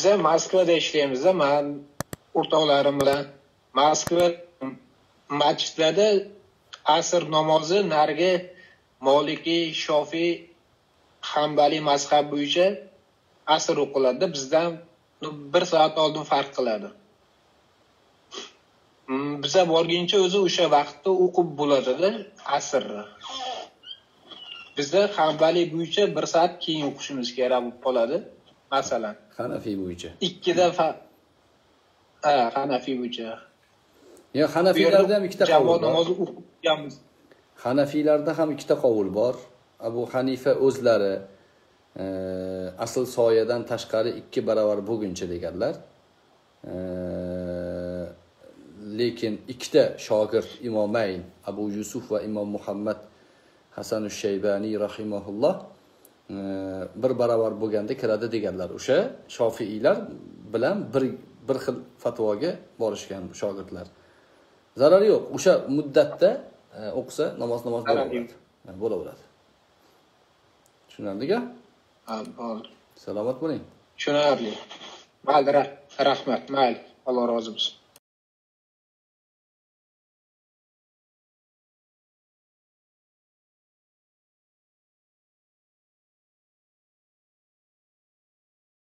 size Moskva'da işleyemiz ama ortalarımla Moskva maçlarda asr namazı nargi Maliki, Şafi, Hanbali mazhab bo'yicha asr o'qiladi. Bizden bir saat oldin fark qiladi. Bize borguncha o'zi o'sha vaqtda o'qib bo'ladi asrni. Bizde Hanbali bo'yicha bir saat keyin o'qishimiz kerak bo'ladi. Masalan, Hanafi bo'yicha 2 defa Hanafi bo'yicha. Ya Hanafilarda ham ikkita qavul bor. Hanafilarda ham ikkita qavul bor. Abu Hanife o'zlari asıl soyadan tashqari 2 barobar bo'lguncha deganlar. Lekin ikkita shogird imomayn Abu Yusuf ve İmam Muhammed Hasan al-Shaybani rahimahullah bir barobar bo'lganda kiradi deganlar. O'sha Shofiiylar bilan bir xil fatvoga borishgan shogirdlar. Zarari yo'q. O'sha muddatda o'qsa namoz bo'laveradi. Tushunarli-ku? Salomat bo'ling. Tushunarli. Rahmat. Alloh rozi bo'lsin.